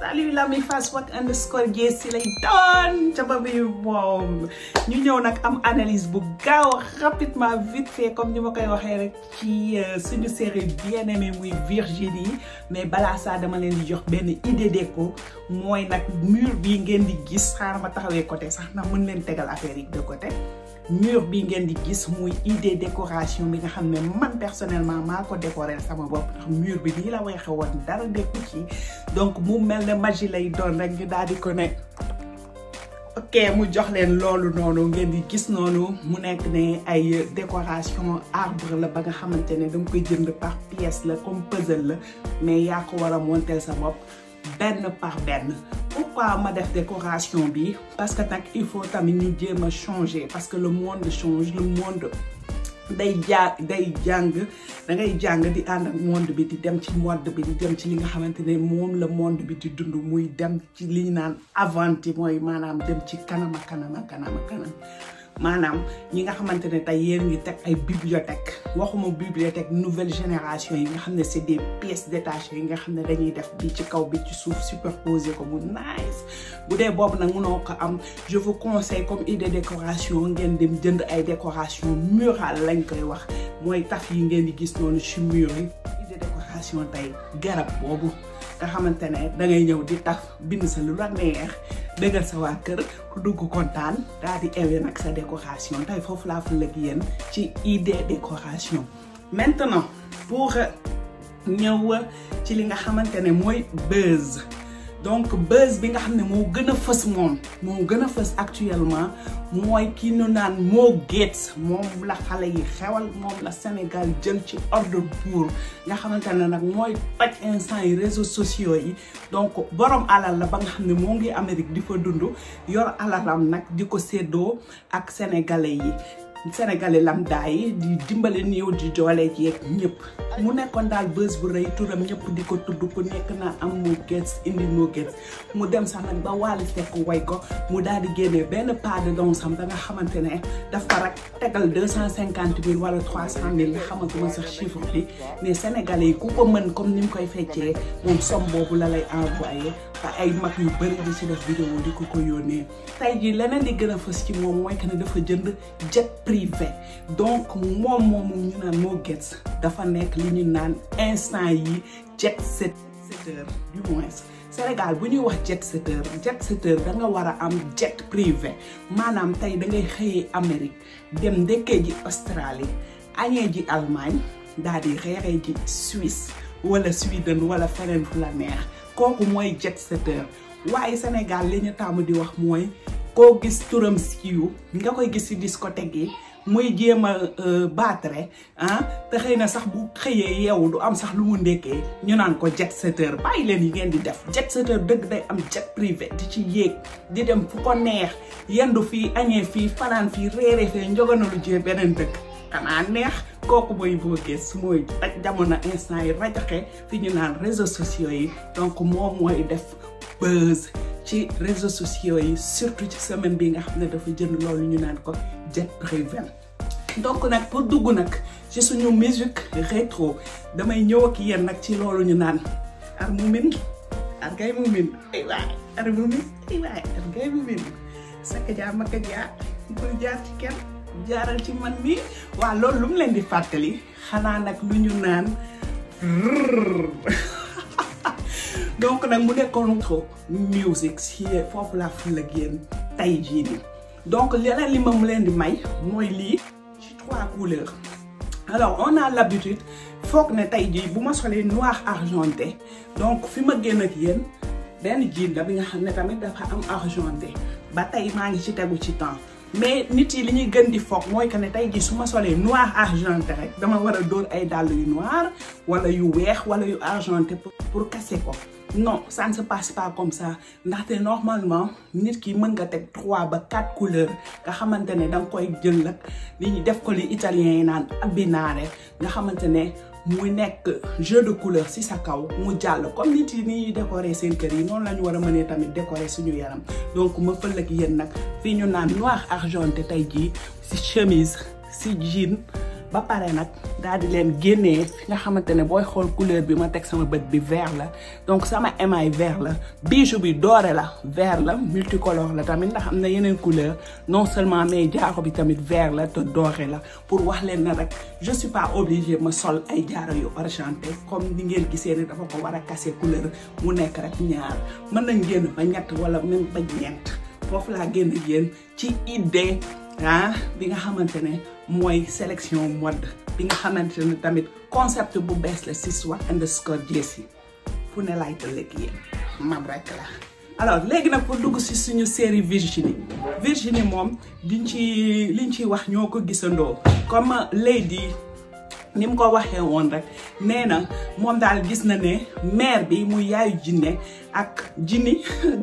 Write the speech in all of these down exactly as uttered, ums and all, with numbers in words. Salut la mi Facebook underscore Jessy lay doon ca ba muy moom ñu ñëw nag am analyse bu gaaw rapidement vite fait comme ni ma koy waxee rek ci suñu série bien aimée muy Virginie. Mais balaa saa dama leen di jox benn idée déco mooy nag mur bi ngeen di gis xaar ma taxawee côté sax ndax mën leen tegal affaire yi de côté. Mur bi ngeen di gis muy idée décoration bi nga xam ne man personnellement maa ko décorer sama bopp ndax mur bi nii la weexee woon dara nekku ci donc mu mel ne magie lay doon rek ñu daal di ko nekk. Ok mu jox leen loolu noonu ngeen di gis noonu mu nekk ne ay décoration arbre la ba nga xamante ne danga koy jënd par pièce la comme puzzle la mais yaa ko war a monter sa bopp benn par benn. Pourquoi ma def décoration bi parce que nag il faut tamit ñu jéem a changer parce que le monde change le monde day jaa day jàng da ngay jàng di ànd ak monde bi di dem ci mode bi di dem ci li nga xamante ne moom la monde bi di dund muy dem ci li ñu naan avant mooy maanaam dem ci kanama kanama kanama kanam maanaam ñi nga xamante ne tey yéen ngi teg ay bibliothèque waxuma bibliothèque nouvelle génération yi nga xam ne c'est des pièces détachées yi nga xam ne dañuy def bi ci kaw bi ci suuf superposé ko mu nice bu dee boobu nag mënoo ko am je vous conseille comme idée décoration ngeen dem jënd ay décoration murale lañ koy wax mooy taf yi ngeen di gis noonu ci mur yi idée décoration tey garab boobu nga xamante ne da ngay ñëw di taf bind sa lu la neex dëggal sa waa kër ku dugg kontaan daal di ewee nag sa décoration tey foofu laa fële ak yéen ci idée décoration. Maintenant pour ñëw ci li nga xamante ne mooy buzz donc buzz bi nga xam ne moo gën a fës moom moo gën a fës actuellement mooy ki ñu naan Mo Gates moom la xale yi xewal moom la Sénégal jël ci ordre pour nga xamante ne nag mooy paj instant yi réseaux sociaux yi donc borom alal la ba nga xam ne moo ngi Amérique di fa dund yor alalam nag di ko séddoo ak sénégalais yi sénégalais lambda yi di dimbale néew di doole ci yeeg ñëpp mu nekkoon daal bës bu rëy turam ñëpp di ko tudd ku nekk naa am Mo Gates indi Mo Gates mu dem sax nag ba Wally Seck way ko mu daal di génnee benn pas de don sam ba nga xamante ne daf ko rek tegal deux cent cinquante mille wala trois cent mille nga xamante ma sax chiffre bi mais sénégalais yi ku ko mën comme ni mu koy feccee moom somme boobu la lay envoyé te ay mag yu bëri di ci def vidéo di ko ko yónnee tey jii leneen di gën a fës ci moom mooy que ne dafa jënd jet privé donc moom moomu ñu naan Mo Gates dafa nekk li ñu naan instant yi jet setteur du moins Sénégal bu ñuy wax jet setteur jet setteur da nga war a am jet privé maanaam tey da ngay xëyee Amérique dem ndekkee ji Australie añee ji Allemagne daal di reeree ji Suisse wala Sweden wala feneen fu la neex kooku mooy jet setteur waaye Sénégal li ñu tàmm di wax mooy koo gis turam siiw nga koy gis ci discothèque yi muy jéem a baatre ah te xëy na sax bu xëyee yeewu du am sax lu mu ndekkee ñu naan ko jet setteur bàyyi leen yi ngeen di def jet setteur dëgg day am jet privé di ci yéeg di dem fu ko neex yendu fii añee fii fanaan fii réere fee njoganalu jee beneen dëkk xanaa neex kooku mooy Mo Gates mooy taj jamono instant yi rajaxe fi ñu naan réseaux sociaux yi donc moom mooy def buzz ci réseaux sociaux yi surtout ci semaine bi nga xam ne dafa jënd loolu ñu naan ko jet privé donc nag pour dugg nag ci suñu musique rétro damay ñëw ak yéen nag ci loolu ñu naan ar mumin ar gay mumin ay waay ar mumin ay waay ar gay mumin sakka jaa makka jaa bul jaar ci kenn jaaral ci man mi waaw loolu lu mu leen di fàttali xanaa nag lu ñu naan donc nag mu nekkoon trop musique si foofu laa fële ak yéen tey jii nii donc leneen li ma mu leen di may mooy lii ci trois couleurs alors on a l'habitude foog ne tey jii bu ma solee noir argenté donc fi ma génn ak yéen benn jean la bi nga xam ne tamit dafa am argenté ba tey maa ngi ci tegu ci temps mais nit yi li ñuy gën di foog mooy que ne tey jii su ma solee noir argenté rek dama war a dóor ay dàll yu noir wala yu weex wala yu argenté pour casser ko non ça ne se passe pas comme ça ndaxte normalement nit ki mën nga teg trois ba quatre couleurs nga xamante ne da nga koy jël nag li ñu def ko li italien yi naan abbinare nga xamante ne muy nekk jeu de couleur ci sa kaw mu jàll comme nit yi ni ñuy décorer seen kër yi noonu la ñu war a mënee tamit décorer suñu yaram donc ma fël ak yéen nag fii ñu naan noir argenté tey jii ci chemise ci jean ba pare nag daal di leen génnee fi nga xamante ne booy xool couleur bi ma teg sama bët bi vert la donc sama émail vert la bijou bi doré la vert la multicolore la tamit ndax am na yeneen couleur non seulement mais jaaro bi tamit vert la te doré la pour wax leen na rek je suis pas obligée ma sol ay jaaro yu argenté comme ni ngeen gisee ne dafa ko war a casser couleur mu nekk rek ñaar mën nañ génn ba ñett wala même ba ñeent foofu laa génn yéen ci idée ah bi nga xamante ne mooy sélection mode bi nga xamante ne tamit concept bu bees la si Swsg_jessy fu ne laay tëlleeg yéen mam rek la. alors léegi nag pour dugg si suñu série Virginie Virginie moom diñ ci liñ ciy wax ñoo ko gisandoo comme lady ni mu ko waxee woon rek nee na moom daal gis na ne mère bi muy yaayu jinne ak jinni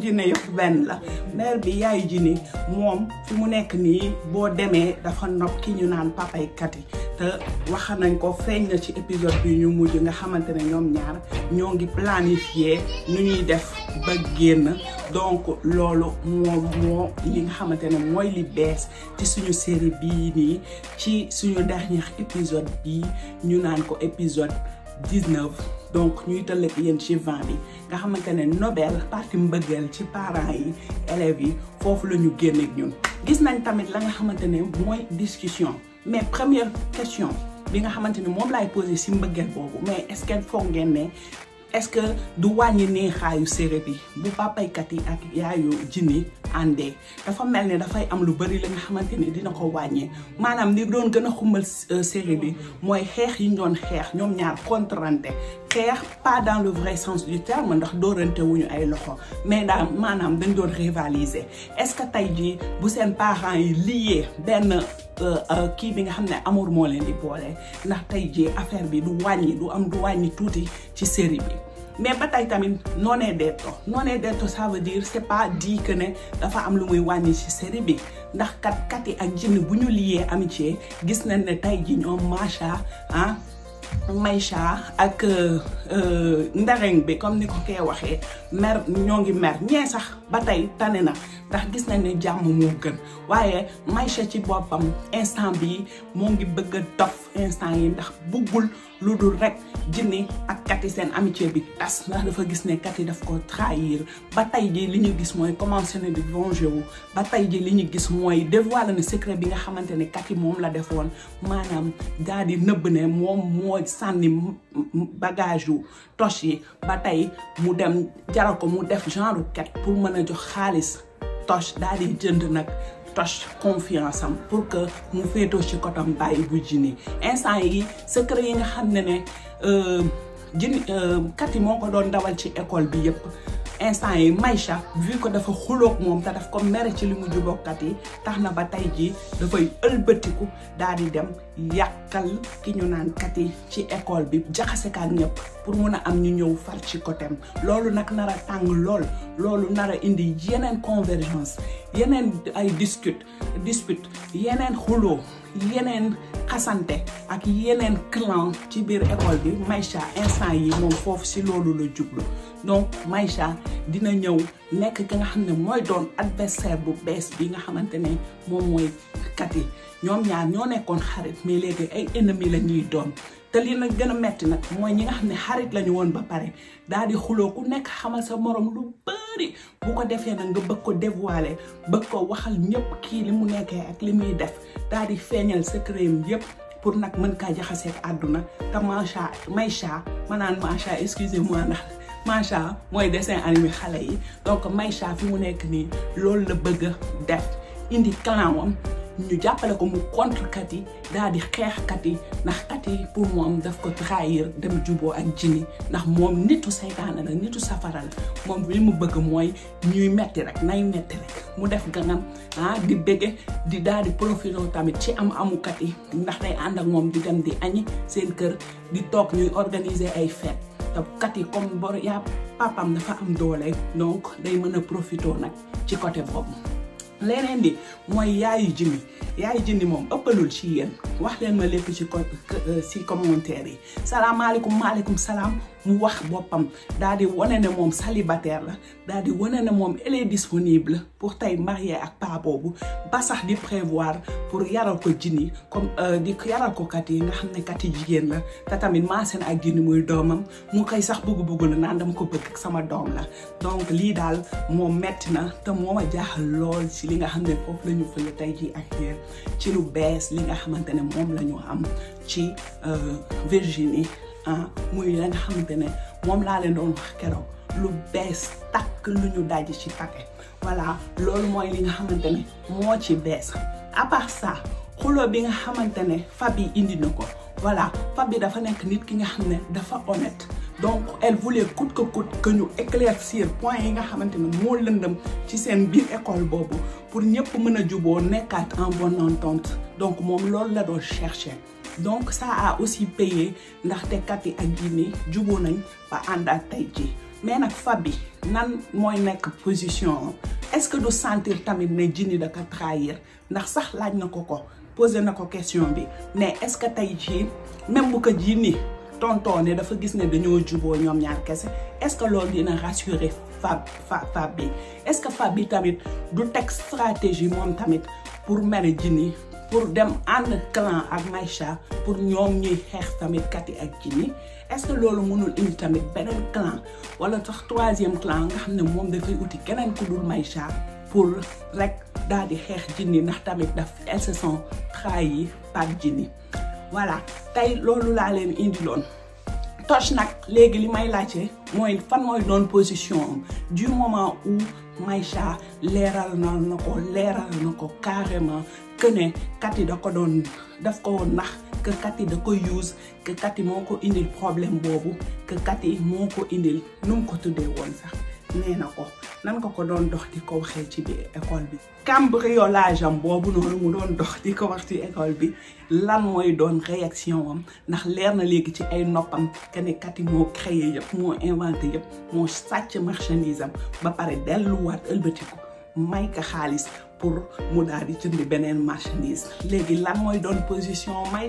jinne yëpp benn la mère bi yaayu jinni moom fi mu nekk nii boo demee dafa nopp ki ñu naan papay kat yi te wax nañ ko feeñ na ci épisode bi ñu mujj nga xamante ne ñoom ñaar ñoo ngi planifier nu ñuy def ba génn donc loolu moo moo li nga xamante ne mooy li bees ci suñu série bii nii ci suñu dernier épisode bii ñu naan ko épisode dix-neuf donc ñuy tëlleeg yéen ci vingt bi nga xamante ne Nobel parti mbëggeel ci parents yi élèves yi foofu la ñu génn ak ñun gis nañ tamit la nga xamante ne mooy discussion mais première question bi nga xamante ne moom laay posé si mbëggeel boobu mais est-ce que foog ngeen ne est-ce que du wàññi neexaayu série bi bu papaykat yi ak yaayu jinni àndee dafa mel ne dafay am lu bari la nga xamante ni dina ko wàññee maanaam li doon gën a xumbal série bi mooy xeex yi ñu doon xeex ñoom ñaar contrante xeex pas dans le vrai sens du terme ndax doorante wuñu ay loxo mais daal maanaam dañ doon rivaliser est-ce que tey jii bu seen parents yi lié benn kii bi nga xam ne amour moo leen di boole ndax tey jii affaire bi du wàññi du am du wàññi tuuti ci série bi. mais ba tey tamit noonee detto noonee detto ça veut dire c'est pas dit que ne dafa am lu muy wàññi ci série bi ndax kat kat yi ak jinn bu ñu lié amitié gis nañ ne tey jii ñoom macha ah. Maïcha ak ndareng bi comme ni ko kee waxee mer ñoo ngi mer ñee sax ba tey tane na ndax gis nañ ne jàmm moo gën waaye Maïcha ci boppam instant bi moo ngi bëgg a dof instant yi ndax buggul lu dul rek jinni ak kat yi seen amitié bi tas ndax dafa gis ne kat yi daf ko trahir ba tey ji li ñu gis mooy commencé na di venger wu ba tey ji li ñu gis mooy dévoiler na secret bi nga xamante ne kat yi moom la defoon maanaam daal di nëbb ne moom mooy sànni bagage yu tosh yi ba tey mu dem jaral ko mu def genre ket pour mën a jox xaalis tosh daal di jënd nag tosh confiance am pour que mu féetoo ci kotam bàyyi bu jinni instant yi secret yi nga xam ne ne jinni kat yi moo ko doon dawal ci école bi yépp instant yi Maïcha vu que dafa xuloog moom te daf ko mere ci li mu jubokkat yi tax na ba tey jii dafay ëlbatiku daal di dem yàkkal ki ñu naan kat yi ci école bi jaxasekaak ñëpp pour mun a am ñu ñëw far ci côtéem loolu nag nar a tàng lool loolu nar a indi yeneen convergence yeneen ay dispute dispute yeneen xuloo yeneen xasante ak yeneen clan ci biir école bi Maïcha instant yi moom foofu si loolu la jublu donc Maïcha dina ñëw nekk ki nga xam ne mooy doon adversaire bu bees bi nga xamante ne moom mooy kat yi ñoom ñaar ñoo nekkoon xarit mais léegi ay ennemis la ñuy doon te li nag gën a metti nag mooy ñi nga xam ne xarit lañu woon ba pare daal di xuloo ku nekk xamal sa moroom lu bari bu ko defee nag nga bëgg ko dévoiler bëgg ko waxal ñëpp kii li mu nekkee ak li muy def daal di feeñal secretam yëpp pour nag mën kaa jaxaseeg àdduna te Maïcha Maïcha ma naan Maïcha excusez-moi ndax Maïcha mooy dessin animé xale yi donc Maïcha fi mu nekk nii loolu la bëgg a def indi clanam ñu jàppale ko mu contre kat yi daal di xeex kat yi ndax kat yi pour moom daf ko trahir dem juboo ak jinni ndax moom nitu seytaane la nitu safara la moom li mu bëgg mooy ñuy metti rek nay metti rek mu def ganam ah di bëgge di daal di profité tamit ci am amu kat yi ndax day ànd ak moom di dem di añi seen kër di toog ñuy organiser ay fête te kat yi comme bor yaa papam dafa am doole donc day mën a profité nag ci côté boobu leneen di mooy yaayu jinni yaay jëndi moom ëppalul ci yéen wax leen ma lépp ci ci commentaire yi salaamaaleykum maaleykum salaam mu wax boppam daal di wane ne moom célibataire la daal di wane ne moom elle est disponible pour tey marié ak paa boobu ba sax di prévoir pour yaral ko jinni comme di yaral ko kat yi nga xam ne kat yi jigéen la te tamit maaseen ak jinni muy doomam mu koy sax bëgg-bëgg la naan dama ko bëgg ak sama doom la donc lii daal moom metti na te moo ma jaaxal lool ci li nga xam ne foofu la ñu fële tey jii ak yéen ci lu bees li nga xamante ne moom la ñu am ci Virginie ah muy la nga xamante ne moom laa leen doon wax keroog lu bees takk lu ñu daj ci paquet voilà loolu mooy li nga xamante ne moo ci bees à part ça xuloo bi nga xamante ne Fabi indi na ko voilà Fabi dafa nekk nit ki nga xam ne dafa honnête donc elle voulait coûte que coûte que ñu éclaircir point yi nga xamante ne moo lëndëm ci seen biir école boobu pour ñëpp mën a juboo nekkaat en bonne entente donc moom loolu la doon chercher. Donc ça a aussi payé ndaxte kat yi ak jinni juboo nañ ba àndaat tey ji mais nag Fabi nan mooy nekk position est-ce que du sentir tamit ne jinni da ko trahir ndax sax laaj na ko ko posé na ko question bi mais est-ce que tey jii même bu ko jinni tontoone dafa gis ne dañoo juboo ñoom ñaar kese est-ce que loolu dina rassurer Fab Fabi est-ce que Fabi tamit du teg stratégie moom tamit pour mere jinni pour dem ànd clan ak Maïcha pour ñoom ñuy xeex tamit kat yi ak jinni est-ce que loolu mënul indi tamit beneen clan wala sax troisième clan nga xam ne moom dafay uti keneen ku dul Maïcha pour rek daal di xeex jinni ndax tamit daf elles se sont trahies par jinni voilà tey loolu laa leen indiloon Toch nag léegi li may laajte mooy fan mooy doon position am du moment où Maïcha leeral na na ko leeral na ko carrément que ne kat yi da ko doon daf ko woon nax que kat yi da ko use que kat yi moo ko indil problème boobu que kat yi moo ko indil nu mu ko tuddee woon sax nee na ko nan ko ko doon dox di ko waxee ci bi école bi cambriolage am boobu noonu mu doon dox di ko wax ci école bi lan mooy doon réaction am ndax leer na léegi ci ay noppam que ne kat yi moo créé yëpp moo inventé yëpp moo sàcc marchandise am ba pare delluwaat ëlbatiku may ka xaalis pour mu daal di jënd beneen marchandise léegi lan mooy doon position may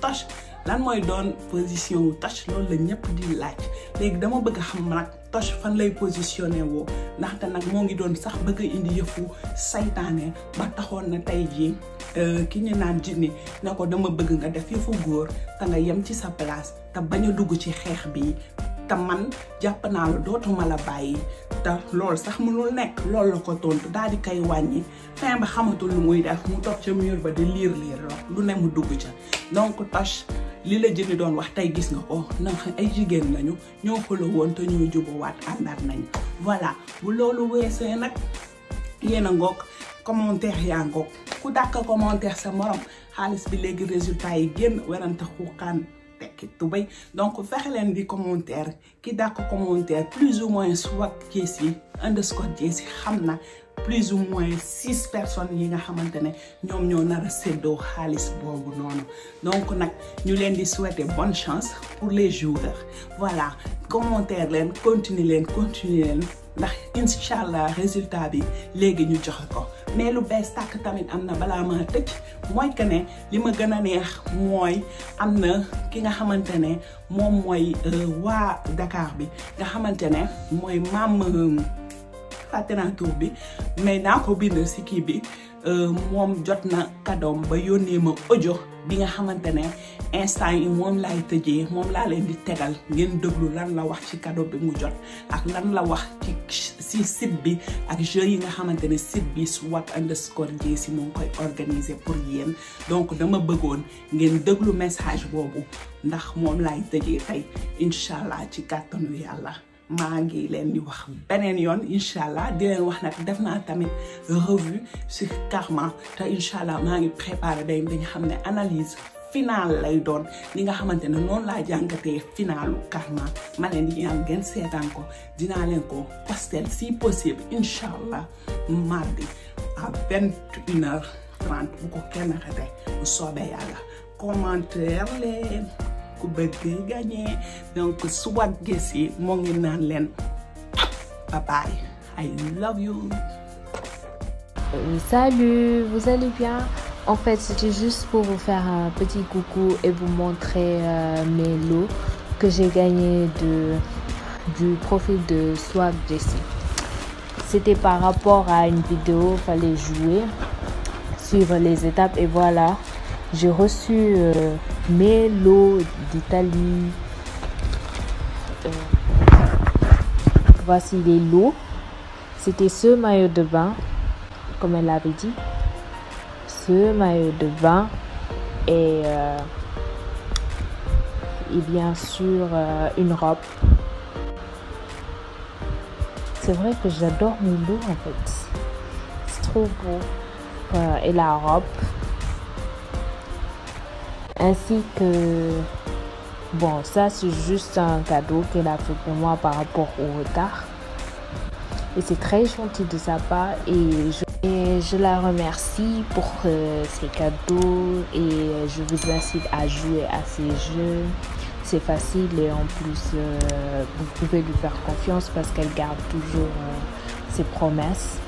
Toch lan mooy doon position wu Toch loolu la ñëpp di laaj léegi dama bëgg a xam nag Toch fan lay positionné woo ndaxte nag moo ngi doon sax bëgg a indi yëfu saytaane ba taxoon na tey jii ki ñu naan jinni ne ko dama bëgg nga def yëfu góor te nga yem ci sa place te bañ a dugg ci xeex bi te man jàpp naa la dootuma la bàyyi te loolu sax mënul nekk loolu la ko tontu daal di koy wàññi fin ba xamatul lu muy def mu toog ca mur ba di liir liir la lu ne mu dugg ca donc Toch li la jinni doon wax tey gis nga ko na ay jigéen lañu ñoo xuloo woon te ñoo jubawaat àndaat nañ voilà bu loolu weesee nag yéen a ngoog commentaire yaa ngoog ku dàkk commentaire sa morom xaalis bi léegi résultat yi génn werante xuuxaan tekki tubéy donc fexe leen di commentaire ki dàkk commentaire plus ou moins soit Jessy underscore Jessy xam na plus ou moins six personnes yi nga xamante ne ñoom ñoo nar a séddoo xaalis boobu noonu donc nag ñu leen di souhaiter bonne chance pour les joueurs voilà commentaire leen continuer leen continuer leen ndax incha allah résultat bi léegi ñu joxe ko mais lu bees tàkk tamit am na balaa maa tëj mooy que ne li ma gën a neex mooy am na ki nga xamante ne moom mooy waa Dakar bi nga xamante ne mooy maam fàtte naa tur bi mais naa ko bind si kii bi moom jot na kadoom ba yónnee ma audio bi nga xamante ne instant yi moom laay tëjee moom laa leen di tegal ngeen déglu lan la wax ci cadeau bi mu jot ak lan la wax ci si site bi ak jeux yi nga xamante ne site bi swat underscore Jessy moo ngi koy organiser pour yéen donc dama bëggoon ngeen déglu message boobu ndax moom laay tëjee tey incha allah ci kàttanu yàlla maa ngi leen di wax beneen yoon incha allah di leen wax nag def naa tamit revue sur karma te incha allah maa ngi préparé day dañu xam ne analyse finale lay doon li nga xamante ne noonu laa jàngatee finalu karma ma leen di ñaan ngeen seetaan ko dinaa leen ko postel si possible incha allah mardi à vingt et une heures trente bu ko kenn xete bu soobee yàlla commentaire leen ku bëgg gagné donc soit Jessy moo ngi naan leen bye bye I love you. Salut, vous allez bien? En fait, c'était juste pour vous faire un petit coucou et vous montrer euh, mes lots que j'ai gagnés de, du profil de Swsg_jessy. C'était par rapport à une vidéo, il fallait jouer, suivre les étapes et voilà. J'ai reçu euh, mes lots d'Italie. Euh, voici les lots. C'était ce maillot de bain, comme elle l'avait dit. Ce maillot de bain et, euh, et bien sûr euh, une robe. C'est vrai que j'adore mes lots en fait. C'est trop beau. Euh, et la robe. Ainsi que, bon, ça c'est juste un cadeau qu'elle a fait pour moi par rapport au retard. Et c'est très gentil de sa part et je, et je la remercie pour euh, ses cadeaux et je vous incite à jouer à ces jeux. C'est facile et en plus euh, vous pouvez lui faire confiance parce qu'elle garde toujours euh, ses promesses.